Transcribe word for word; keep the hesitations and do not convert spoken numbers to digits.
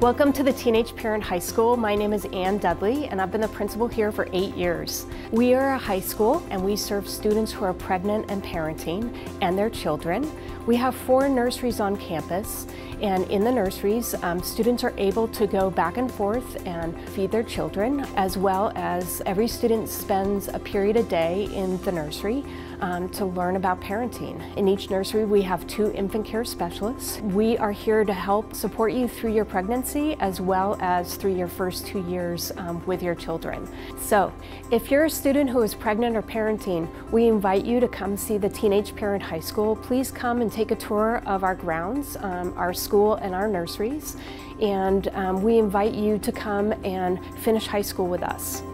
Welcome to the Teenage Parent High School. My name is Anne Dudley and I've been the principal here for eight years. We are a high school and we serve students who are pregnant and parenting and their children. We have four nurseries on campus, and in the nurseries um, students are able to go back and forth and feed their children, as well as every student spends a period a day in the nursery um, to learn about parenting. In each nursery we have two infant care specialists. We are here to help support you through your pregnancy, as well as through your first two years um, with your children. So if you're a student who is pregnant or parenting, we invite you to come see the Teenage Parent High School. Please come and take a tour of our grounds, um, our school and our nurseries, and um, we invite you to come and finish high school with us.